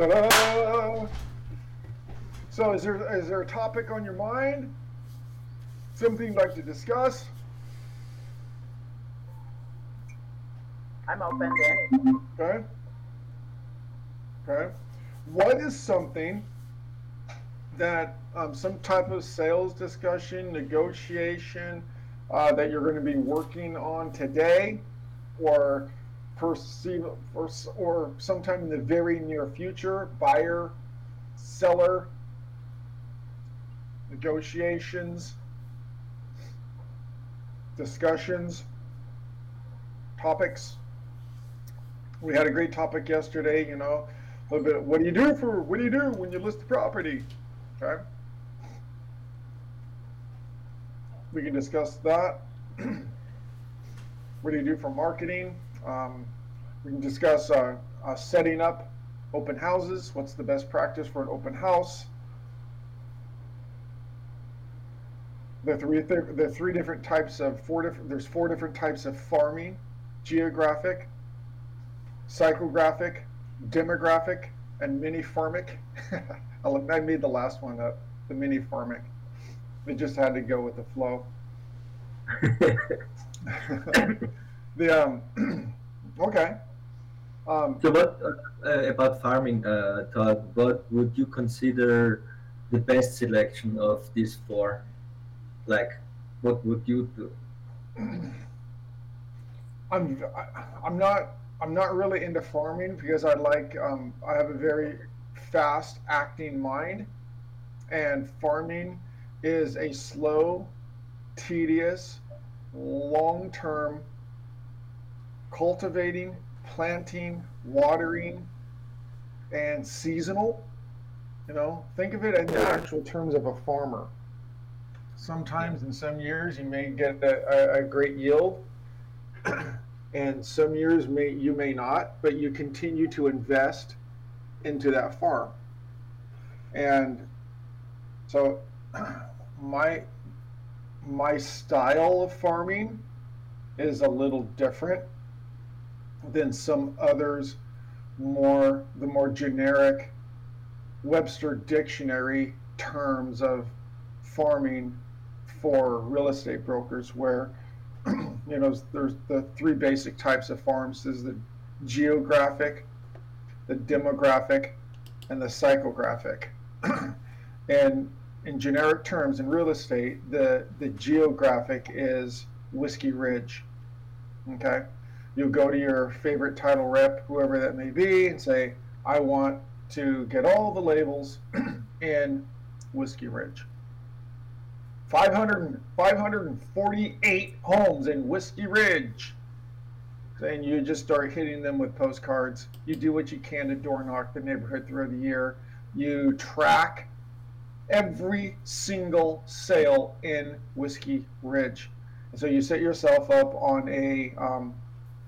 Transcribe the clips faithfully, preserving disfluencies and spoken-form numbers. Ta-da! So is there, is there a topic on your mind? Something you'd like to discuss? I'm open to anything. Okay. Okay. What is something that um, some type of sales discussion, negotiation uh, that you're going to be working on today or perceive or, or sometime in the very near future, buyer, seller, negotiations, discussions, topics? We had a great topic yesterday, you know, a little bit of what do you do for, what do you do when you list the property? Okay. We can discuss that. What do you do for marketing? Um, we can discuss uh, uh, setting up open houses. What's the best practice for an open house? The three, th the three different types of four different. There's four different types of farming: geographic, psychographic, demographic, and mini farmic. I made the last one up. The mini farmic. We just had to go with the flow. The um. Okay. Um, so what uh, about farming, uh, Todd? What would you consider the best selection of these four? Like, what would you do? I'm I'm not I'm not really into farming because I like um, I have a very fast acting mind, and farming is a slow, tedious, long-term cultivating, planting, watering, and seasonal. You know, think of it in the actual terms of a farmer. Sometimes in some years you may get a, a great yield, and some years may you may not, but you continue to invest into that farm. And so my my style of farming is a little different than some others, more the more generic Webster dictionary terms of farming for real estate brokers, where you know there's the three basic types of farms: is the geographic, the demographic, and the psychographic. And in generic terms in real estate, the the geographic is Whiskey Ridge. Okay, you go to your favorite title rep, whoever that may be, and say, I want to get all the labels in Whiskey Ridge. five hundred, five forty-eight homes in Whiskey Ridge. And you just start hitting them with postcards. You do what you can to door knock the neighborhood throughout the year. You track every single sale in Whiskey Ridge. And so you set yourself up on a, um,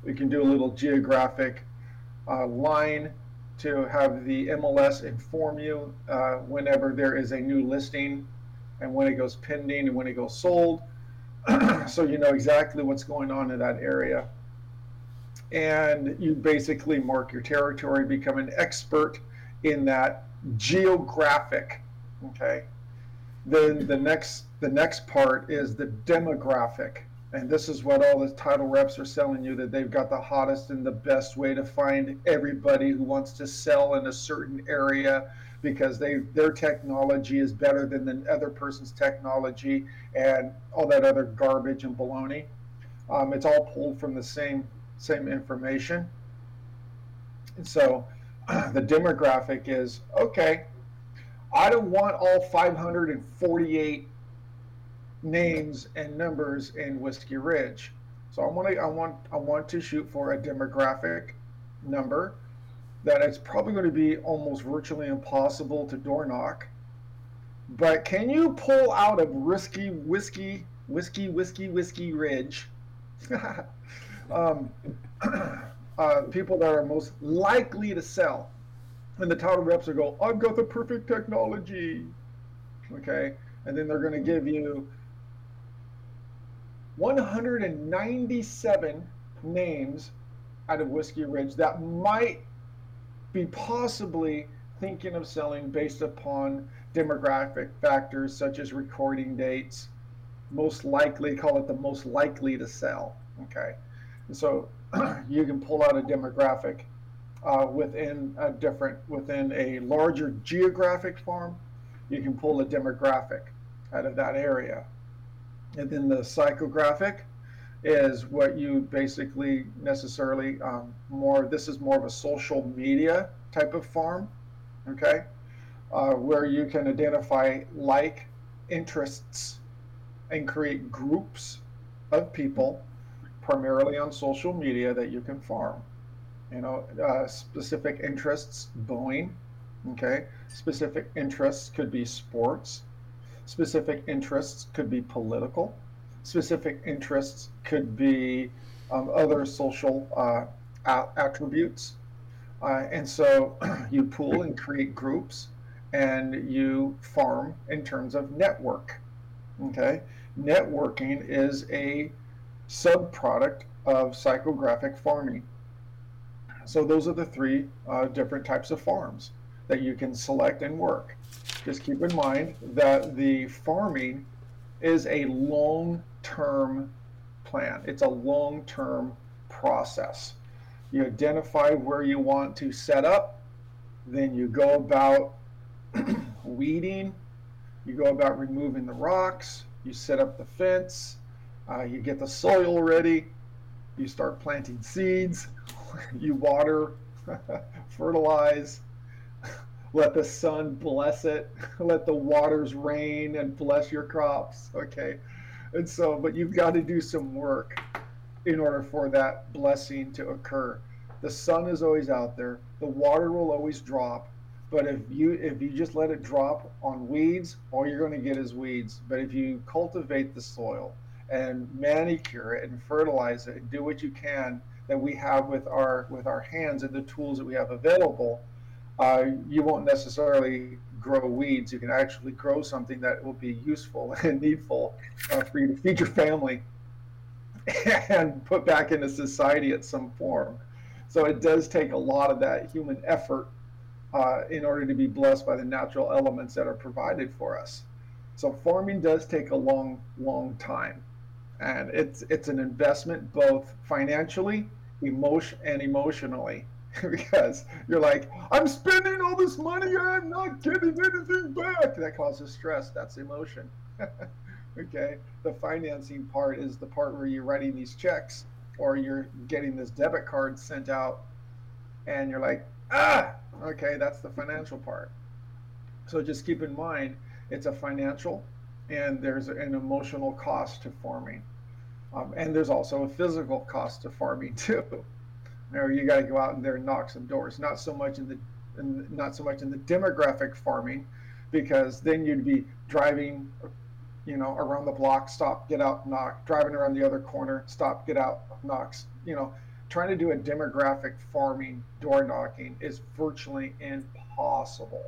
you can do a little geographic uh, line to have the M L S inform you uh, whenever there is a new listing, and when it goes pending, and when it goes sold, so you know exactly what's going on in that area. And you basically mark your territory, become an expert in that geographic. Okay. Then the next the next part is the demographic, and this is what all the title reps are selling you, that they've got the hottest and the best way to find everybody who wants to sell in a certain area, because they their technology is better than the other person's technology and all that other garbage and baloney. Um, it's all pulled from the same same information. And so the demographic is, okay, I don't want all five hundred forty-eight names and numbers in Whiskey Ridge. So I want to I want I want to shoot for a demographic number that it's probably going to be almost virtually impossible to door knock. But can you pull out a risky whiskey, whiskey, whiskey, whiskey ridge? um, uh, people that are most likely to sell. And the title reps will go, I've got the perfect technology. Okay. And then they're going to give you one hundred ninety-seven names out of Whiskey Ridge that might be possibly thinking of selling based upon demographic factors such as recording dates, most likely, call it the most likely to sell. Okay, and so you can pull out a demographic uh, within a different, within a larger geographic farm, you can pull a demographic out of that area. And then the psychographic is what you basically necessarily um, more, this is more of a social media type of farm, okay, uh, where you can identify like interests and create groups of people primarily on social media that you can farm, you know, uh, specific interests, bowling, okay, specific interests could be sports, specific interests could be political, specific interests could be um, other social uh, attributes. Uh, and so you pool and create groups and you farm in terms of network. Okay, networking is a subproduct of psychographic farming. So those are the three uh, different types of farms that you can select and work. Just keep in mind that the farming is a long-term plan. It's a long-term process. You identify where you want to set up, then you go about weeding, you go about removing the rocks, you set up the fence, uh, you get the soil ready, you start planting seeds, you water, fertilize, let the sun bless it, let the waters rain and bless your crops, okay? And so, but you've got to do some work in order for that blessing to occur. The sun is always out there, the water will always drop, but if you if you just let it drop on weeds, all you're going to get is weeds. But if you cultivate the soil and manicure it and fertilize it and do what you can that we have with our with our hands and the tools that we have available, Uh, you won't necessarily grow weeds. You can actually grow something that will be useful and needful uh, for you to feed your family and put back into society at some form. So it does take a lot of that human effort uh, in order to be blessed by the natural elements that are provided for us. So farming does take a long, long time. And it's, it's an investment both financially, emotion, and emotionally. Because you're like, I'm spending all this money, I'm not getting anything back. That causes stress. That's emotion. Okay. The financing part is the part where you're writing these checks or you're getting this debit card sent out and you're like, ah, okay, that's the financial part. So just keep in mind, it's a financial and there's an emotional cost to farming. Um, and there's also a physical cost to farming too. Or you got to go out in there and knock some doors. Not so much in the, in, not so much in the demographic farming, because then you'd be driving, you know, around the block, stop, get out, knock. Driving around the other corner, stop, get out, knock. You know, trying to do a demographic farming door knocking is virtually impossible,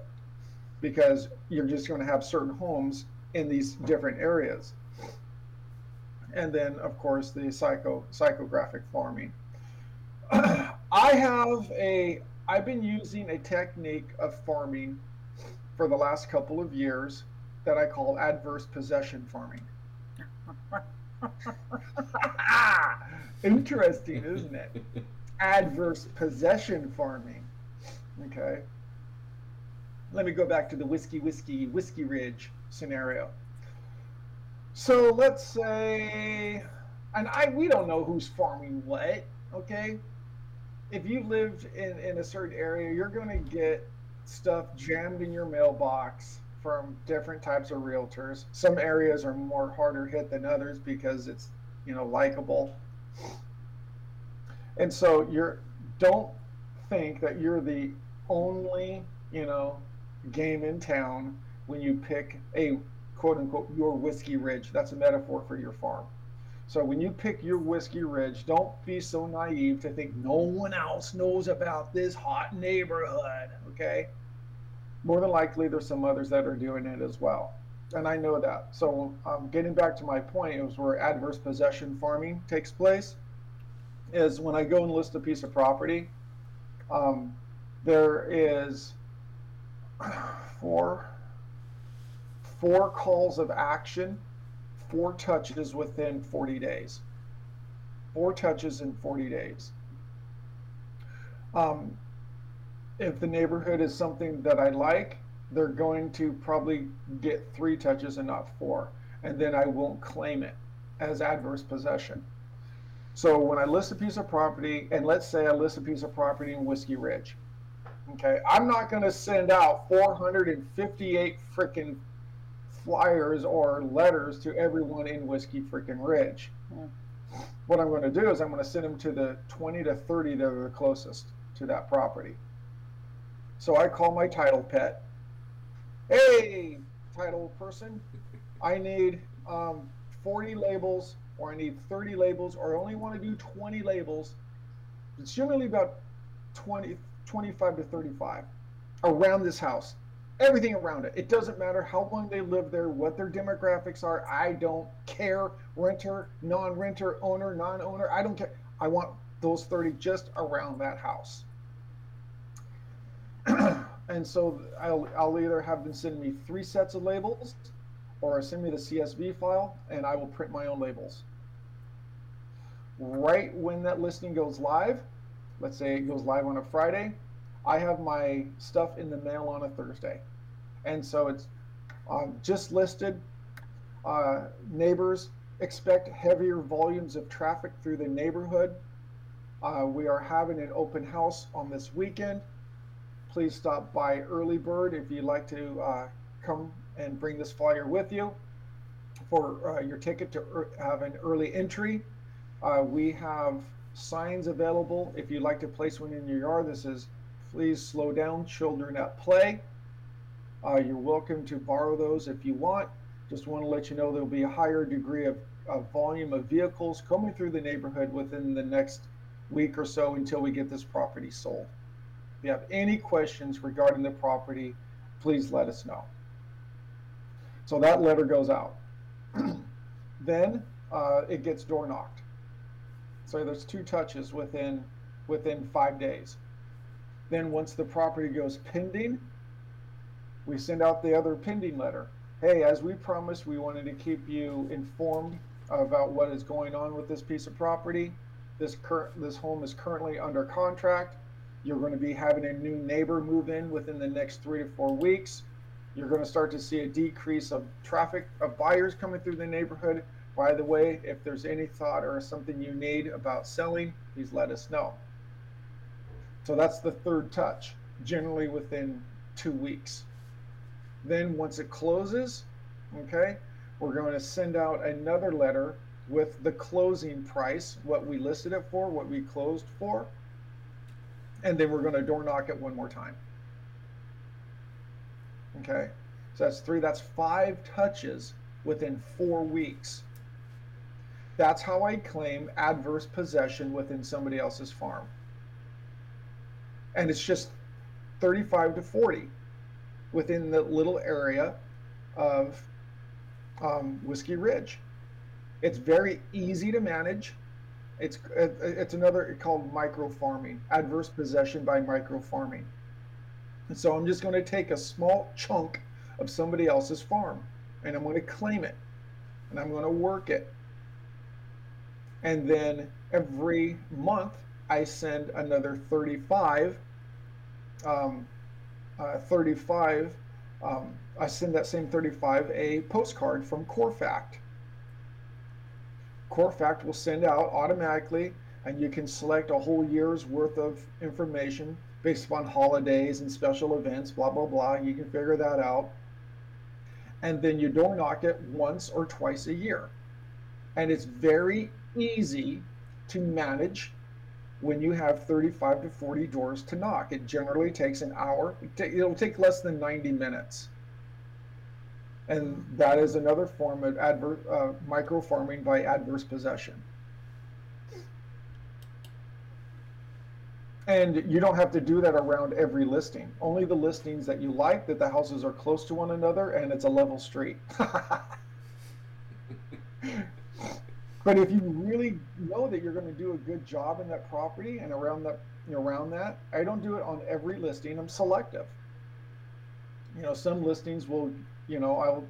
because you're just going to have certain homes in these different areas. And then, of course, the psycho psychographic farming. I have a, I've been using a technique of farming for the last couple of years that I call adverse possession farming. Interesting, isn't it? Adverse possession farming. Okay. Let me go back to the whiskey, whiskey, Whiskey Ridge scenario. So let's say, and I, we don't know who's farming what, okay? If you lived in, in a certain area, you're going to get stuff jammed in your mailbox from different types of realtors. Some areas are more harder hit than others because it's, you know, likable. And so you're, don't think that you're the only, you know, game in town when you pick a quote unquote your Whiskey Ridge. That's a metaphor for your farm. So when you pick your Whiskey Ridge, don't be so naive to think no one else knows about this hot neighborhood, okay? More than likely, there's some others that are doing it as well. And I know that. So um, getting back to my point, it was where adverse possession farming takes place, is when I go and list a piece of property, um, there is four, four calls of action, four touches within forty days. Four touches in forty days. Um, if the neighborhood is something that I like, they're going to probably get three touches and not four. And then I won't claim it as adverse possession. So when I list a piece of property, and let's say I list a piece of property in Whiskey Ridge, okay, I'm not going to send out four hundred fifty-eight freaking flyers or letters to everyone in Whiskey freaking Ridge. Yeah. What I'm going to do is I'm going to send them to the twenty to thirty that are the closest to that property. So I call my title pet. Hey, title person, I need um, forty labels, or I need thirty labels, or I only want to do twenty labels. It's generally about twenty, twenty-five to thirty-five around this house. Everything around it. It doesn't matter how long they live there, what their demographics are. I don't care. Renter, non-renter, owner, non-owner. I don't care. I want those thirty just around that house. And so I'll, I'll either have them send me three sets of labels, or send me the C S V file, and I will print my own labels. Right when that listing goes live, let's say it goes live on a Friday, I have my stuff in the mail on a Thursday. And so it's um, just listed. Uh, neighbors expect heavier volumes of traffic through the neighborhood. Uh, we are having an open house on this weekend. Please stop by Early Bird if you'd like to uh, come and bring this flyer with you for uh, your ticket to er have an early entry. Uh, we have signs available. If you'd like to place one in your yard, this is "Please slow down, children at play." Uh, you're welcome to borrow those if you want. Just want to let you know there'll be a higher degree of, of volume of vehicles coming through the neighborhood within the next week or so until we get this property sold. If you have any questions regarding the property, please let us know. So that letter goes out. Then uh, it gets door knocked. So there's two touches within within five days. Then once the property goes pending, we send out the other pending letter. Hey, as we promised, we wanted to keep you informed about what is going on with this piece of property. This cur this home is currently under contract. You're going to be having a new neighbor move in within the next three to four weeks. You're going to start to see a decrease of traffic of buyers coming through the neighborhood. By the way, if there's any thought or something you need about selling, please let us know. So that's the third touch, generally within two weeks. Then once it closes, okay, we're going to send out another letter with the closing price, what we listed it for, what we closed for, and then we're going to door knock it one more time. Okay, so that's three, that's five touches within four weeks. That's how I claim adverse possession within somebody else's farm. And it's just thirty-five to forty within the little area of um, Whiskey Ridge. It's very easy to manage. It's it's another called micro farming, adverse possession by micro farming. And so I'm just going to take a small chunk of somebody else's farm, and I'm going to claim it, and I'm going to work it. And then every month I send another thirty-five, um, uh, thirty-five, um, I send that same thirty-five a postcard from CoreFact. CoreFact will send out automatically, and you can select a whole year's worth of information based upon holidays and special events, blah, blah, blah. You can figure that out. And then you door knock it once or twice a year. And it's very easy to manage when you have thirty-five to forty doors to knock. It generally takes an hour. It'll take less than ninety minutes. And that is another form of adverse, uh, micro farming by adverse possession. And you don't have to do that around every listing. Only the listings that you like, that the houses are close to one another, and it's a level street. But if you really know that you're going to do a good job in that property and around that, around that, I don't do it on every listing. I'm selective. you know, some listings will, you know, I'll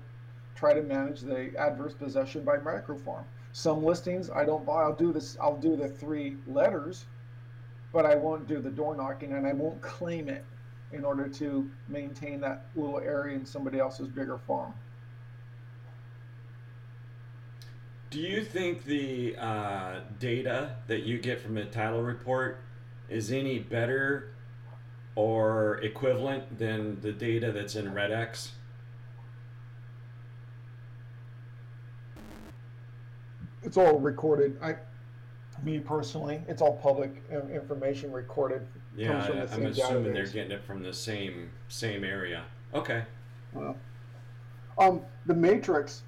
try to manage the adverse possession by microform. Some listings I don't buy. I'll do this. I'll do the three letters, but I won't do the door knocking, and I won't claim it in order to maintain that little area in somebody else's bigger farm. Do you think the uh, data that you get from the title report is any better or equivalent than the data that's in RedX? It's all recorded. I, me personally, it's all public information recorded. Yeah, I, the I'm assuming database. They're getting it from the same same area. Okay. Well, um, the Matrix,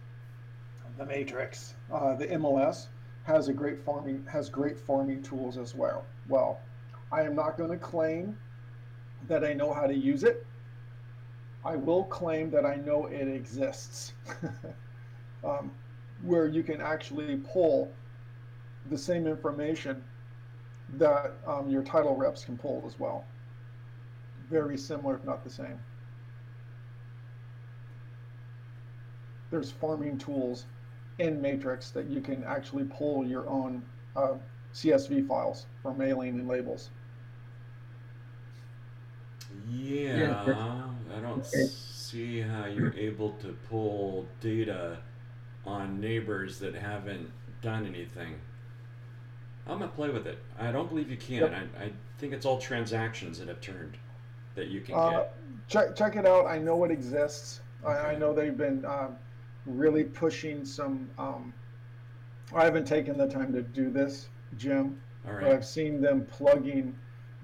the Matrix, uh, the M L S has a great farming has great farming tools as well. Well, I am not going to claim that I know how to use it. I will claim that I know it exists. um, where you can actually pull the same information that um, your title reps can pull as well. Very similar, if not the same. There's farming tools in Matrix that you can actually pull your own uh, C S V files for mailing and labels. Yeah, I don't see how you're able to pull data on neighbors that haven't done anything. I'm gonna play with it. I don't believe you can. Yep. I, I think it's all transactions that have turned that you can uh, get. Check check it out. I know it exists. Okay. I, I know they've been um, really pushing some. Um, I haven't taken the time to do this, Jim. All right. But I've seen them plugging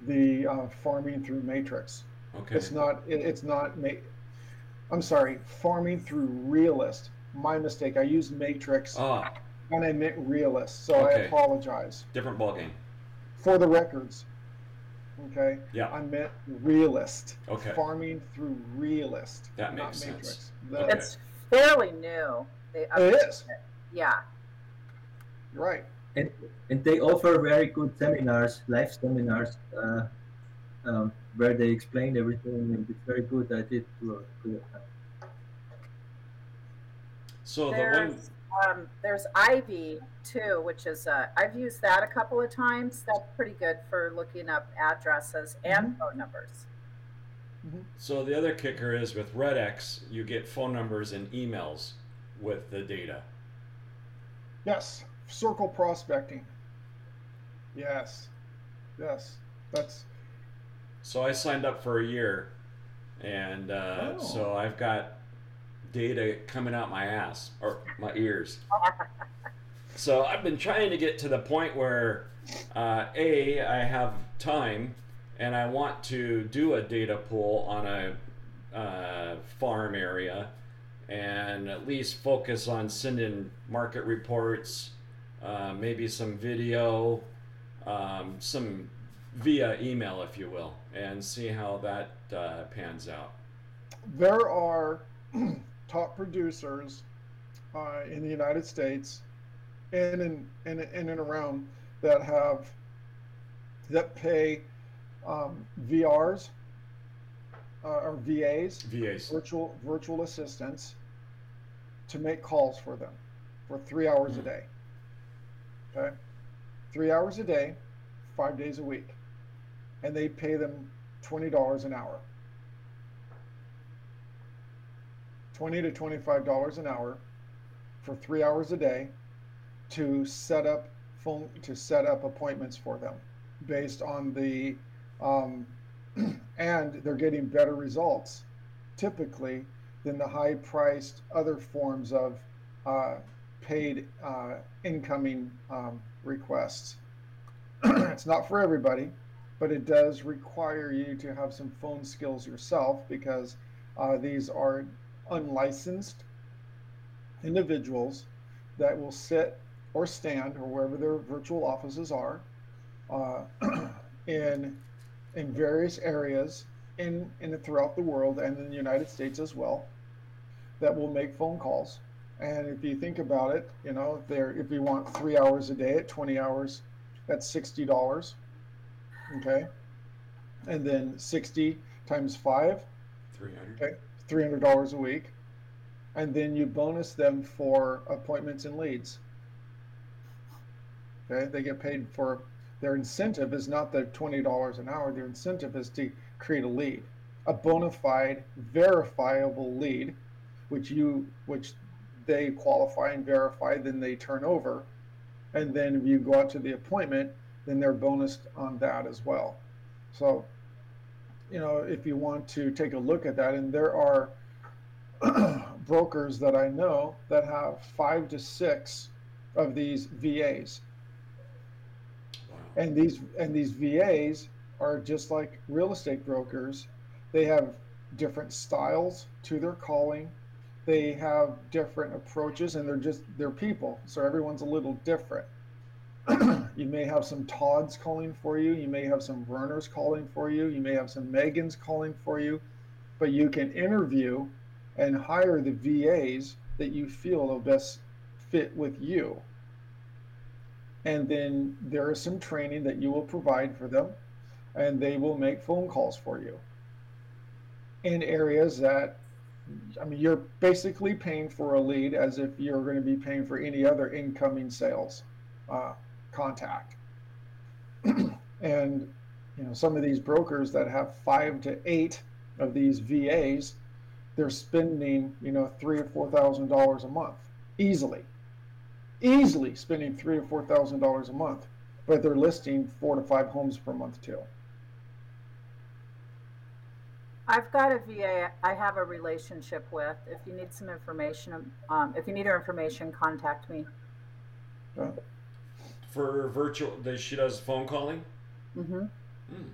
the uh, farming through Matrix. Okay. It's not. It, it's not. Ma I'm sorry. Farming through Realist. My mistake. I used Matrix oh. and I meant Realist, so okay. I apologize. Different ballgame. For the records, okay. Yeah. I meant Realist. Okay. Farming through Realist. That not makes Matrix. Sense. The, it's fairly new. They it is. It. Yeah. You're right. And and they offer very good seminars, live seminars, uh, um, where they explain everything, and it's very good. I did to a So there's, the one... um, there's Ivy too, which is uh, I've used that a couple of times. That's pretty good for looking up addresses and mm-hmm. phone numbers. Mm-hmm. So the other kicker is with RedX, you get phone numbers and emails with the data. Yes, circle prospecting. Yes, yes, that's. So I signed up for a year, and uh, oh. so I've got data coming out my ass or my ears. So I've been trying to get to the point where uh, A, I have time and I want to do a data pool on a uh, farm area and at least focus on sending market reports, uh, maybe some video, um, some via email, if you will, and see how that uh, pans out. There are top producers uh, in the United States and in, in, in and around that have, that pay um, V Rs uh, or V As, V As. Virtual, virtual assistants, to make calls for them for three hours mm-hmm. a day. Okay? Three hours a day, five days a week. And they pay them twenty dollars an hour. twenty to twenty-five dollars an hour for three hours a day to set up phone to set up appointments for them based on the um, and they're getting better results typically than the high priced other forms of uh, paid uh, incoming um, requests. It's not for everybody, but it does require you to have some phone skills yourself because uh, these are unlicensed individuals that will sit or stand or wherever their virtual offices are uh, in in various areas in in throughout the world and in the United States as well, that will make phone calls. And if you think about it, you know, if they're if you want three hours a day at twenty hours, that's sixty dollars, okay? And then sixty times five, three hundred. Okay. three hundred dollars a week, and then you bonus them for appointments and leads. Okay, they get paid for, their incentive is not the twenty dollars an hour, their incentive is to create a lead, a bona fide, verifiable lead, which you, which they qualify and verify, then they turn over, and then if you go out to the appointment, then they're bonused on that as well. So, you know, if you want to take a look at that, and there are brokers that I know that have five to six of these V As, and these and these V As are just like real estate brokers. They have different styles to their calling. They have different approaches, and they're just, they're people. So everyone's a little different. You may have some Todd's calling for you. You may have some Werner's calling for you. You may have some Megan's calling for you, but you can interview and hire the V As that you feel will best fit with you. And then there is some training that you will provide for them, and they will make phone calls for you in areas that, I mean, you're basically paying for a lead as if you're going to be paying for any other incoming sales uh, contact. And, you know, some of these brokers that have five to eight of these V As, they're spending, you know, three or four thousand dollars a month easily, easily spending three or four thousand dollars a month, but they're listing four to five homes per month too. I've got a V A I have a relationship with. If you need some information, um, if you need her information, contact me. Okay. For virtual, she does phone calling? Mm-hmm. Mm.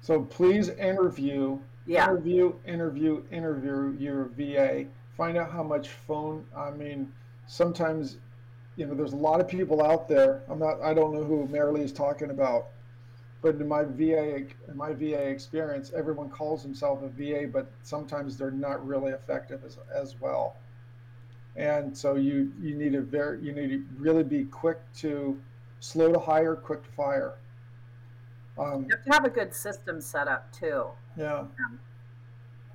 So please interview, yeah. interview, interview, interview your V A. Find out how much phone, I mean, sometimes, you know, there's a lot of people out there. I'm not, I don't know who Marilee is talking about. But in my V A, in my V A experience, everyone calls themselves a V A, but sometimes they're not really effective as, as well. And so you you need a very you need to really be quick to slow to hire, quick to fire. Um, you have to have a good system set up too. Yeah.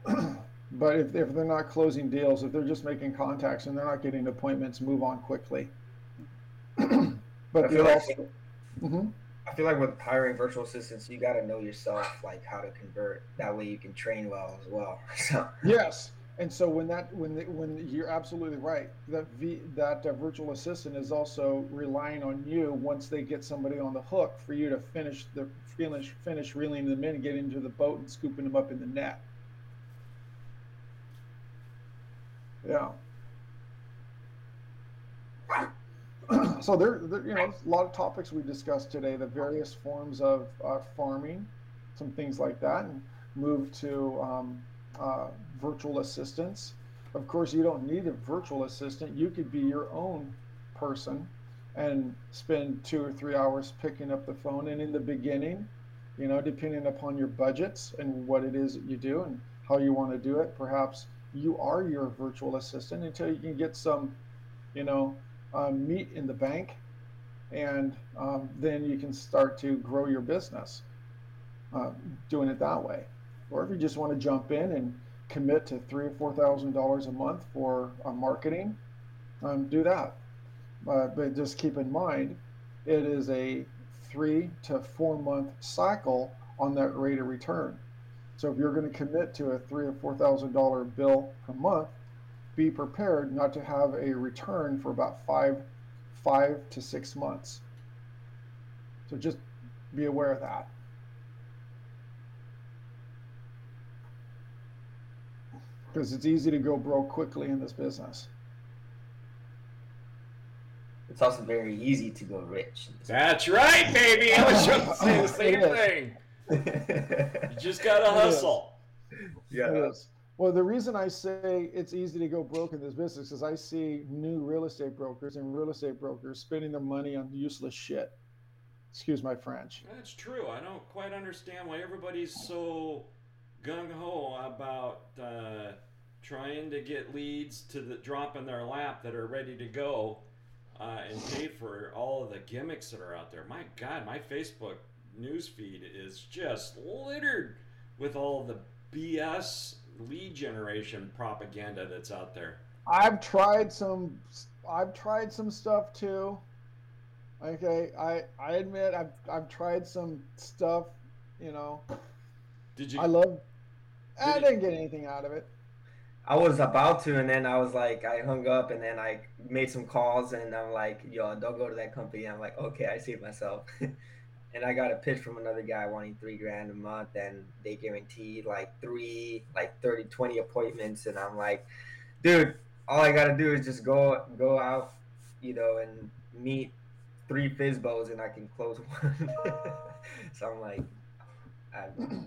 yeah. But if if they're not closing deals, if they're just making contacts and they're not getting appointments, move on quickly. But you're also. Mm-hmm. I feel like with hiring virtual assistants, you got to know yourself, like how to convert. That way you can train well as well. So. Yes. And so when that, when, the, when you're absolutely right, that v, that uh, virtual assistant is also relying on you once they get somebody on the hook for you to finish the finish, finish reeling them in, get into the boat and scooping them up in the net. Yeah. So there, there, you know, a lot of topics we discussed today, the various forms of uh, farming, some things like that, and move to um, uh, virtual assistants. Of course, you don't need a virtual assistant. You could be your own person and spend two or three hours picking up the phone. And in the beginning, you know, depending upon your budgets and what it is that you do and how you want to do it, perhaps you are your virtual assistant until you can get some, you know, Um, meat in the bank, and um, then you can start to grow your business uh, doing it that way. Or if you just want to jump in and commit to three or four thousand dollars a month for uh, marketing, um, do that. Uh, but just keep in mind, it is a three to four month cycle on that rate of return. So if you're going to commit to a three or four thousand dollar bill per month, be prepared not to have a return for about five, five to six months. So just be aware of that. Because it's easy to go broke quickly in this business. It's also very easy to go rich. That's right, baby. I was trying to say the same thing. You just got to hustle. Yeah. Well, the reason I say it's easy to go broke in this business is I see new real estate brokers and real estate brokers spending their money on useless shit. Excuse my French. That's true. I don't quite understand why everybody's so gung-ho about uh, trying to get leads to the drop in their lap that are ready to go uh, and pay for all of the gimmicks that are out there. My God, my Facebook newsfeed is just littered with all the B S lead generation propaganda that's out there. I've tried some. I've tried some stuff too. Okay, I I admit I've I've tried some stuff. You know. Did you? I love. Did I didn't you, get anything out of it. I was about to, and then I was like, I hung up, and then I made some calls, and I'm like, yo, don't go to that company. I'm like, okay, I saved myself. And I got a pitch from another guy wanting three grand a month, and they guaranteed like three, like thirty, twenty appointments. And I'm like, dude, all I got to do is just go go out, you know, and meet three F S B Os, and I can close one. So I'm like, I don't know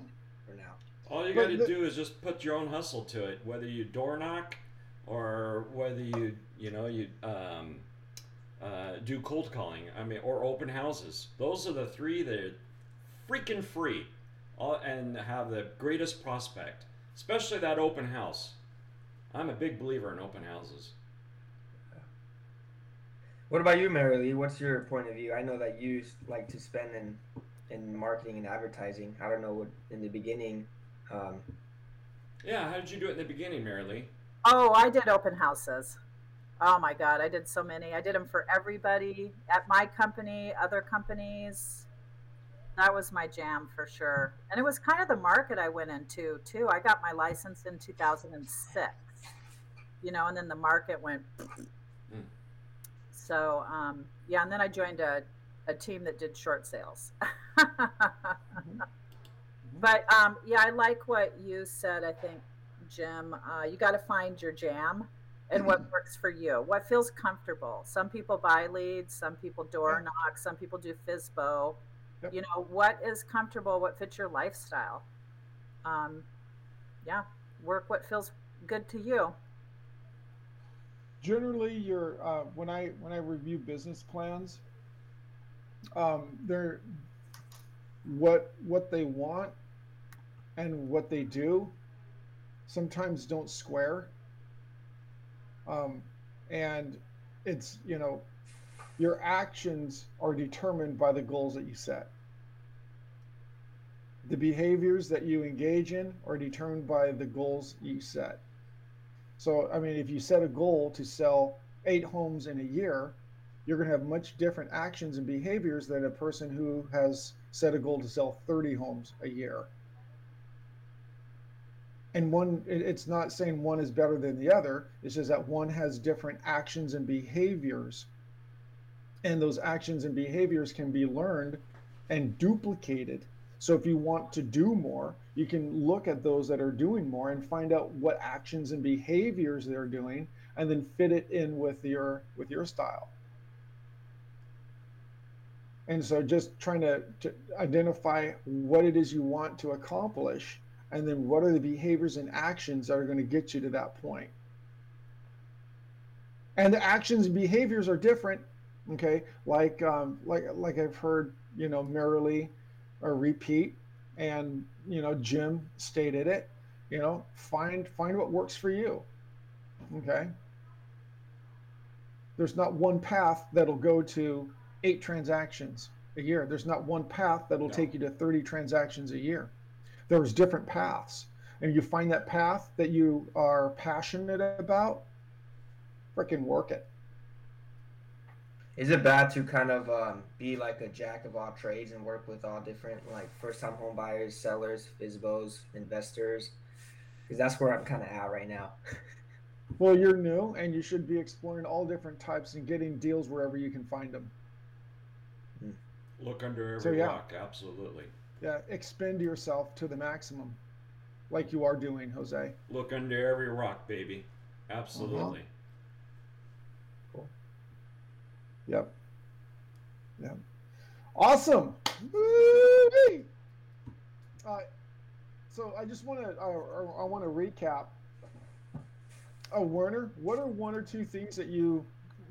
for now. All you got to do is just put your own hustle to it, whether you door knock or whether you, you know, you um, uh, do cold calling. I mean, or open houses. Those are the three that are freaking free and have the greatest prospect, especially that open house. I'm a big believer in open houses. What about you, Mary Lee? What's your point of view? I know that you like to spend in, in marketing and advertising. I don't know what in the beginning. Um, yeah, how did you do it in the beginning, Mary Lee? Oh, I did open houses. Oh my God, I did so many. I did them for everybody at my company, other companies. That was my jam for sure. And it was kind of the market I went into too. I got my license in two thousand six, you know, and then the market went. Mm. So, um, yeah, and then I joined a, a team that did short sales. Mm-hmm. But, um, yeah, I like what you said, I think, Jim. Uh, you got to find your jam and what works for you, what feels comfortable. Some people buy leads, some people door knock, some people do F S B O. Yep. You know, what is comfortable, what fits your lifestyle? Um, yeah, work what feels good to you. Generally, your uh, when I when I review business plans, um, they're what what they want and what they do sometimes don't square, um, and it's, you know, your actions are determined by the goals that you set. The behaviors that you engage in are determined by the goals you set. So, I mean, if you set a goal to sell eight homes in a year, you're going to have much different actions and behaviors than a person who has set a goal to sell thirty homes a year. And one, it's not saying one is better than the other. It's just that one has different actions and behaviors. And those actions and behaviors can be learned and duplicated. So if you want to do more, you can look at those that are doing more and find out what actions and behaviors they're doing, and then fit it in with your with your style. And so just trying to, to identify what it is you want to accomplish, and then what are the behaviors and actions that are going to get you to that point. And the actions and behaviors are different. Okay, like um, like like I've heard, you know, merrily or repeat, and, you know, Jim stated it, you know, find find what works for you. Okay, there's not one path that'll go to eight transactions a year. There's not one path that'll no. take you to thirty transactions a year. There's different paths, and you find that path that you are passionate about. Freaking work it. Is it bad to kind of um, be like a jack of all trades and work with all different, like, first-time home buyers, sellers, F S B Os, investors? Because that's where I'm kind of at right now. Well, you're new, and you should be exploring all different types and getting deals wherever you can find them. Look under every so, yeah. rock, absolutely. Yeah, expend yourself to the maximum, like you are doing, Jose. Look under every rock, baby. Absolutely. Uh-huh. Yep. Yep. Awesome. Woo-wee! Uh, so I just want to uh, I want to recap. Oh, Werner, what are one or two things that you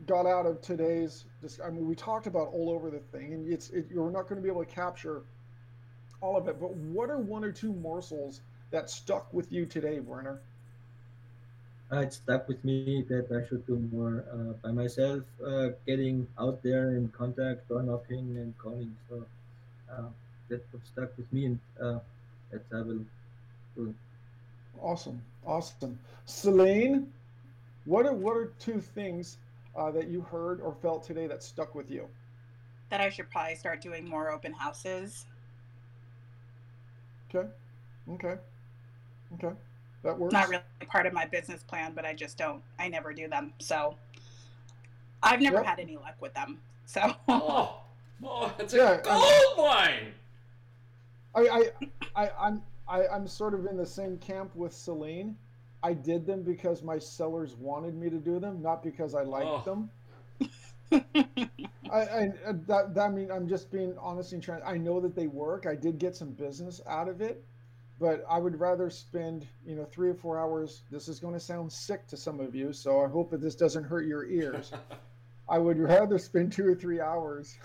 got out of today's? I mean, we talked about all over the thing, and it's it, you're not going to be able to capture all of it. But what are one or two morsels that stuck with you today, Werner? Uh, it stuck with me that I should do more uh, by myself, uh, getting out there and contact, door knocking and calling. So uh, that stuck with me, and uh, that I will do. Awesome, awesome. Celine, what are what are two things uh, that you heard or felt today that stuck with you? That I should probably start doing more open houses. Okay, okay, okay. That works. Not really part of my business plan, but I just don't. I never do them, so I've never yep. had any luck with them. So. Oh, oh that's a yeah, gold mine. I, I, I, I'm, I, I'm sort of in the same camp with Celine. I did them because my sellers wanted me to do them, not because I liked oh. them. I, I, that, that, I mean, I'm just being honest and trans. I know that they work. I did get some business out of it, but I would rather spend, you know, three or four hours. This is going to sound sick to some of you, so I hope that this doesn't hurt your ears. I would rather spend two or three hours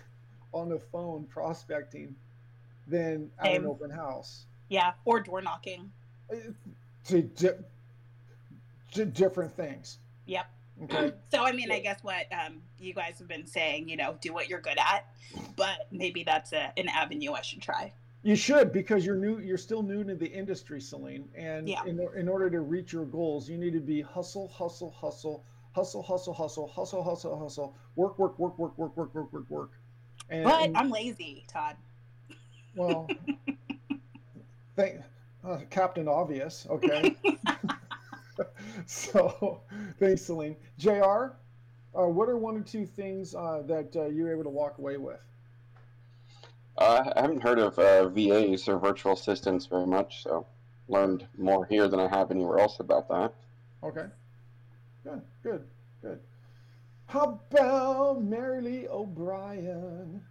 on the phone prospecting than at um, an open house. Yeah, or door knocking. To di- di- different things. Yep. Okay. So, I mean, I guess what um, you guys have been saying, you know, do what you're good at, but maybe that's a, an avenue I should try. You should, because you're new. You're still new to the industry, Celine. And yeah. in, in order to reach your goals, you need to be hustle, hustle, hustle, hustle, hustle, hustle, hustle, hustle, hustle, work, work, work, work, work, work, work, work, work. And, but and, I'm lazy, Todd. Well, thank, uh, Captain Obvious. Okay. So, thanks, Celine. J R, uh, what are one or two things uh, that uh, you're able to walk away with? Uh, I haven't heard of uh, V As or virtual assistants very much, so learned more here than I have anywhere else about that. Okay. Good, good, good. How about Mary Lee O'Brien?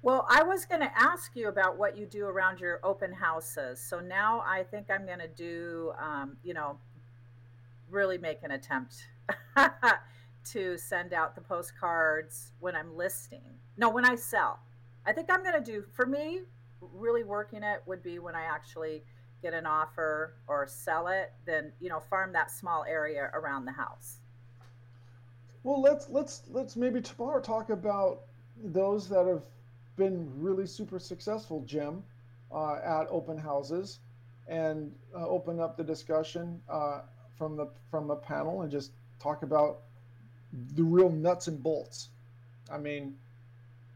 Well, I was going to ask you about what you do around your open houses. So now I think I'm going to do, um, you know, really make an attempt to send out the postcards when I'm listing. No, when I sell. I think I'm going to do, for me, really working it would be when I actually get an offer or sell it, then, you know, farm that small area around the house. Well, let's let's let's maybe tomorrow talk about those that have been really super successful, Jim, uh, at open houses, and uh, open up the discussion uh, from the from the panel and just talk about the real nuts and bolts. I mean,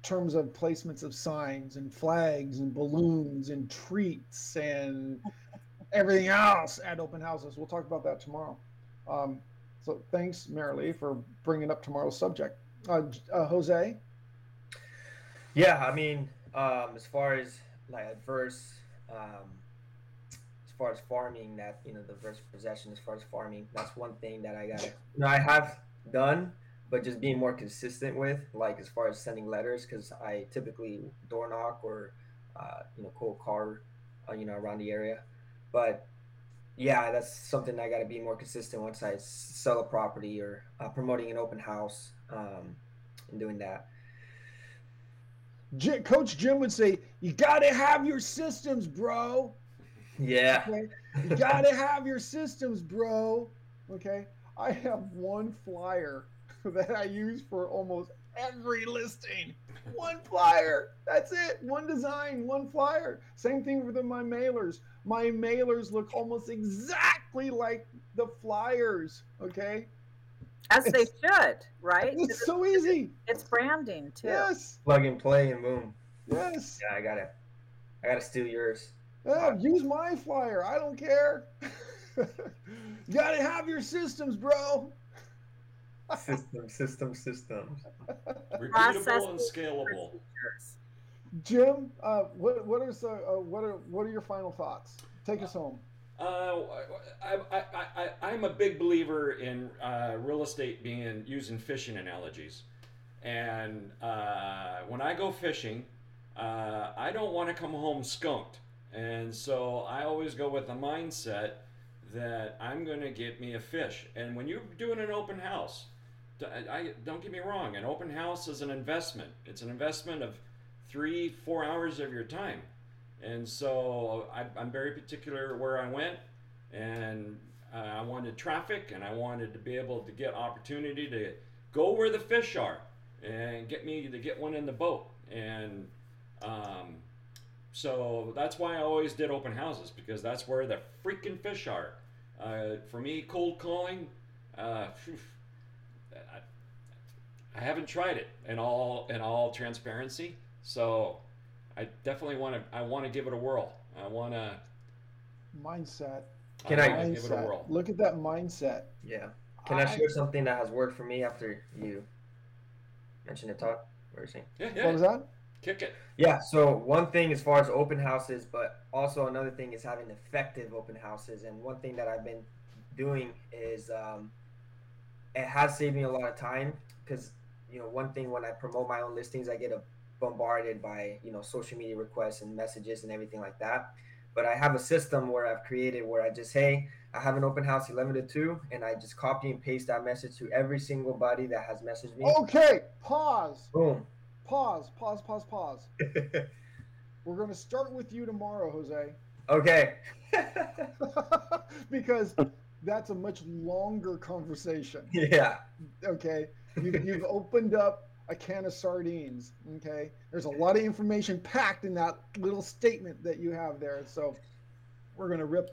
terms of placements of signs and flags and balloons and treats and everything else at open houses. We'll talk about that tomorrow. Um, so thanks, Marilee, for bringing up tomorrow's subject. Uh, uh, Jose? Yeah, I mean, um, as far as like adverse, um, as far as farming, that, you know, the adverse possession, as far as farming, that's one thing that I gotta, you know, I have done, but just being more consistent with, like, as far as sending letters, because I typically door knock or, uh, you know, cold call, uh, you know, around the area. But yeah, that's something I gotta be more consistent once I sell a property or uh, promoting an open house um, and doing that. Coach Jim would say, you got to have your systems, bro. Yeah. Okay? You got to have your systems, bro. Okay. I have one flyer that I use for almost every listing. One flyer. That's it. One design, one flyer. Same thing with my mailers. My mailers look almost exactly like the flyers. Okay. As they should, right? It's so easy. It's branding too. Yes. Plug and play and boom. Yes. Yeah, I gotta, I gotta steal yours. Yeah, use my flyer. I don't care. You gotta have your systems, bro. System, system, system. Repeatable and scalable. Jim, uh, what what is uh, what are what are your final thoughts? Take us home. Uh, I, I, I, I'm a big believer in uh, real estate being using fishing analogies. And uh, when I go fishing, uh, I don't want to come home skunked. And so I always go with the mindset that I'm going to get me a fish. And when you're doing an open house, I, don't get me wrong, an open house is an investment. It's an investment of three, four hours of your time. And so I, I'm very particular where I went, and uh, I wanted traffic, and I wanted to be able to get opportunity to go where the fish are and get me to get one in the boat. And um, So that's why I always did open houses, because that's where the freaking fish are. Uh, for me, cold calling, uh, phew, I, I haven't tried it in all in all transparency. So I definitely want to. I want to give it a whirl. I want to. Mindset. Can I, I give it a whirl? Look at that mindset. Yeah. Can I, I share something that has worked for me after you mentioned it, Todd? Where is he? Yeah, yeah. What was that? Kick it. Yeah, so one thing as far as open houses, but also another thing is having effective open houses. And one thing that I've been doing is um, it has saved me a lot of time, because, you know, one thing when I promote my own listings, I get a, bombarded by, you know, social media requests and messages and everything like that. But I have a system where I've created where I just, hey, I have an open house eleven to two, and I just copy and paste that message to every single body that has messaged me. Okay, pause. Boom. Pause, pause, pause, pause. We're going to start with you tomorrow, Jose. Okay. Because that's a much longer conversation. Yeah. Okay. You've, you've opened up a can of sardines. Okay. There's a lot of information packed in that little statement that you have there. So we're going to rip